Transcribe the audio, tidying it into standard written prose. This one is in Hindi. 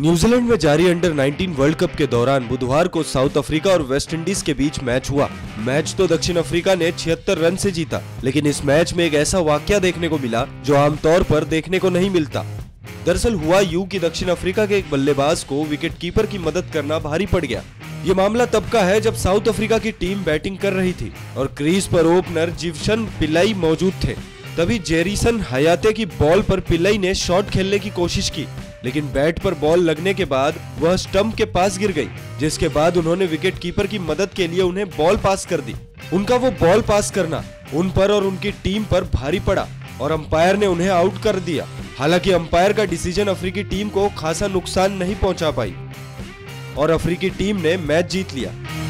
न्यूजीलैंड में जारी अंडर 19 वर्ल्ड कप के दौरान बुधवार को साउथ अफ्रीका और वेस्टइंडीज के बीच मैच हुआ। मैच तो दक्षिण अफ्रीका ने 76 रन से जीता, लेकिन इस मैच में एक ऐसा वाकया देखने को मिला जो आमतौर पर देखने को नहीं मिलता। दरअसल हुआ यूं कि दक्षिण अफ्रीका के एक बल्लेबाज को विकेट कीपर की मदद करना भारी पड़ गया। ये मामला तब का है जब साउथ अफ्रीका की टीम बैटिंग कर रही थी और क्रीज पर ओपनर जीवेशन पिल्लै मौजूद थे। तभी जेरिसन हयाते की बॉल पर पिल्लै ने शॉट खेलने की कोशिश की, लेकिन बैट पर बॉल लगने के बाद वह स्टंप के पास गिर गई, जिसके बाद उन्होंने विकेट कीपर की मदद के लिए उन्हें बॉल पास कर दी। उनका वो बॉल पास करना उन पर और उनकी टीम पर भारी पड़ा और अंपायर ने उन्हें आउट कर दिया। हालांकि अंपायर का डिसीजन अफ्रीकी टीम को खासा नुकसान नहीं पहुंचा पाई और अफ्रीकी टीम ने मैच जीत लिया।